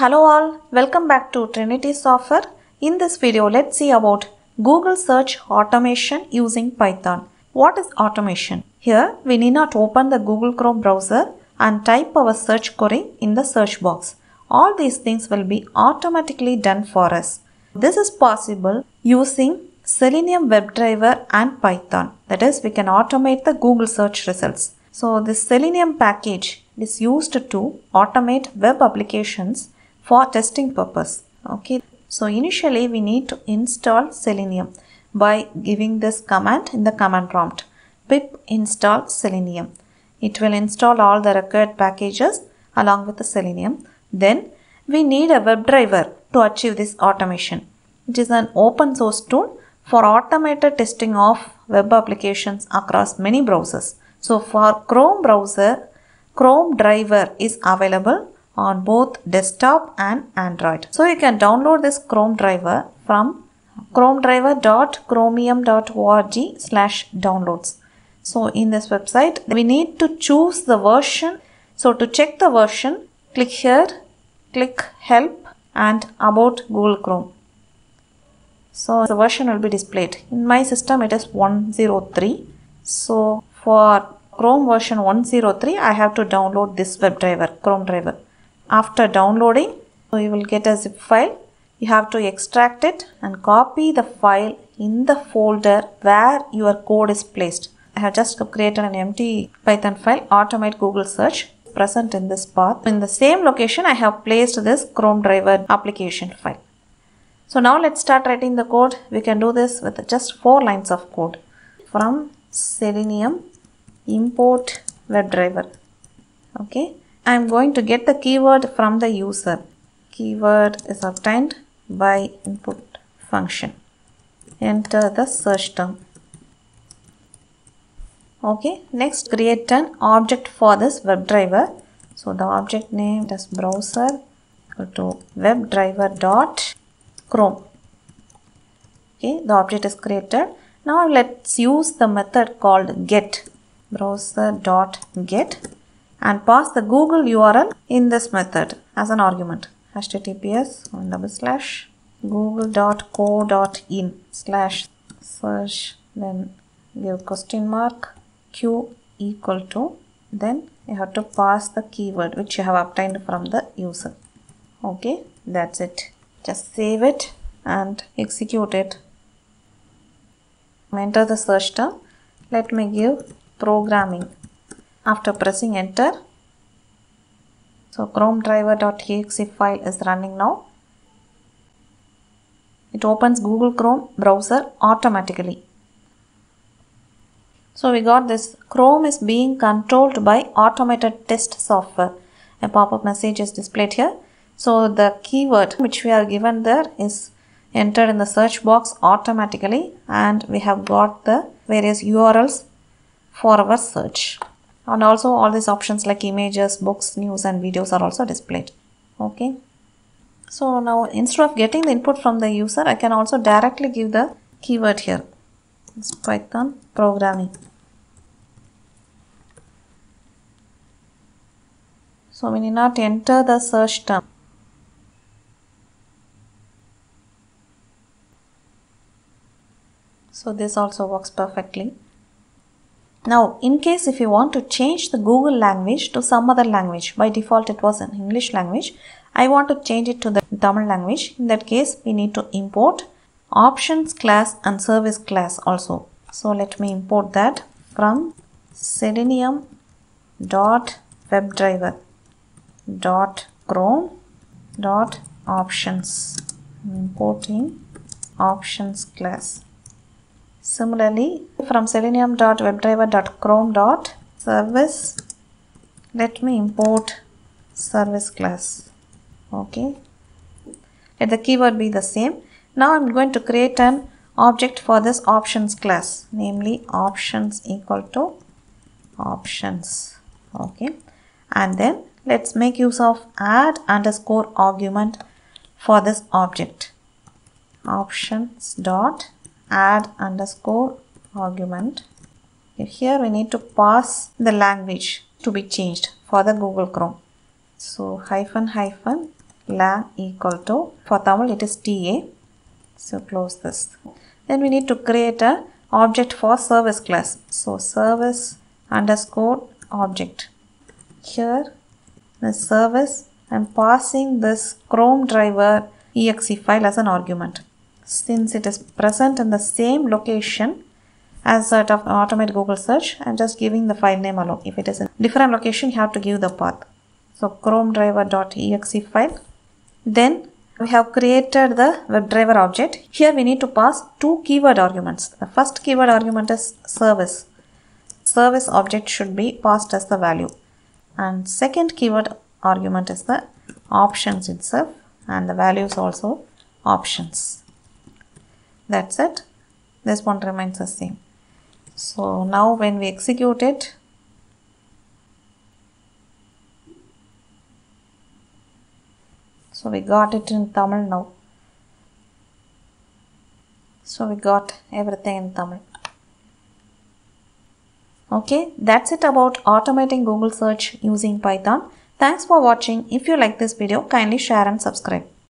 Hello all, welcome back to Trinity Software. In this video, let's see about Google search automation using Python. What is automation? Here, we need not open the Google Chrome browser and type our search query in the search box. All these things will be automatically done for us. This is possible using Selenium WebDriver and Python. That is, we can automate the Google search results. So, this Selenium package is used to automate web applications for testing purpose. Okay, so initially we need to install Selenium by giving this command in the command prompt. Pip install Selenium. It will install all the required packages along with the Selenium. Then we need a WebDriver to achieve this automation. It is an open source tool for automated testing of web applications across many browsers. So for Chrome browser, Chrome driver is available on both desktop and Android. So you can download this Chrome driver from chromedriver.chromium.org/downloads. So in this website, we need to choose the version. So to check the version, click here, click help and about Google Chrome. So the version will be displayed. In my system, it is 103. So for Chrome version 103, I have to download this WebDriver, Chrome driver. After downloading, so you will get a zip file. You have to extract it and copy the file in the folder where your code is placed. I have just created an empty Python file, automate Google search, present in this path. In the same location, I have placed this Chrome driver application file. So now let's start writing the code. We can do this with just 4 lines of code. From Selenium import WebDriver. Okay, I am going to get the keyword from the user. Keyword is obtained by input function. Enter the search term. Okay, next create an object for this WebDriver. So the object name is browser. Go to WebDriver.Chrome. Okay, the object is created. Now let's use the method called get. browser.get and pass the Google URL in this method as an argument. https://google.co.in/search, then give $q=, then you have to pass the keyword which you have obtained from the user. Okay, that's it. Just save it and execute it. Enter the search term. Let me give programming. After pressing enter, so chromedriver.exe file is running now. It opens Google Chrome browser automatically. So we got this Chrome is being controlled by automated test software. A pop-up message is displayed here. So the keyword which we are given there is entered in the search box automatically, and we have got the various URLs for our search, and also all these options like images, books, news and videos are also displayed. Okay, so now instead of getting the input from the user, I can also directly give the keyword here. It's Python programming. So we need not enter the search term. So this also works perfectly. Now, in case if you want to change the Google language to some other language, by default it was an English language, I want to change it to the Tamil language. In that case, we need to import options class and service class also. So let me import that from selenium.webdriver.chrome.options. Importing options class. Similarly, from selenium.webdriver.chrome.service, let me import service class. Okay, let the keyword be the same. Now I'm going to create an object for this options class, namely options. Okay, and then let's make use of add_argument for this object. Options.add_argument Here we need to pass the language to be changed for the Google Chrome. So --lang equal to, for Tamil it is TA. So close this. Then we need to create a object for service class. So service_object. Here the service, I'm passing this Chrome driver exe file as an argument. Since it is present in the same location as that of automated Google search, I'm just giving the file name alone. If it is in different location, you have to give the path. So Chrome driver.exe file. Then we have created the WebDriver object. Here we need to pass two keyword arguments. The first keyword argument is service. Service object should be passed as the value. And second keyword argument is the options itself, and the values also options. That's it. This one remains the same. So now when we execute it, so we got it in Tamil now. So we got everything in Tamil. Okay, that's it about automating Google search using Python. Thanks for watching. If you like this video, kindly share and subscribe.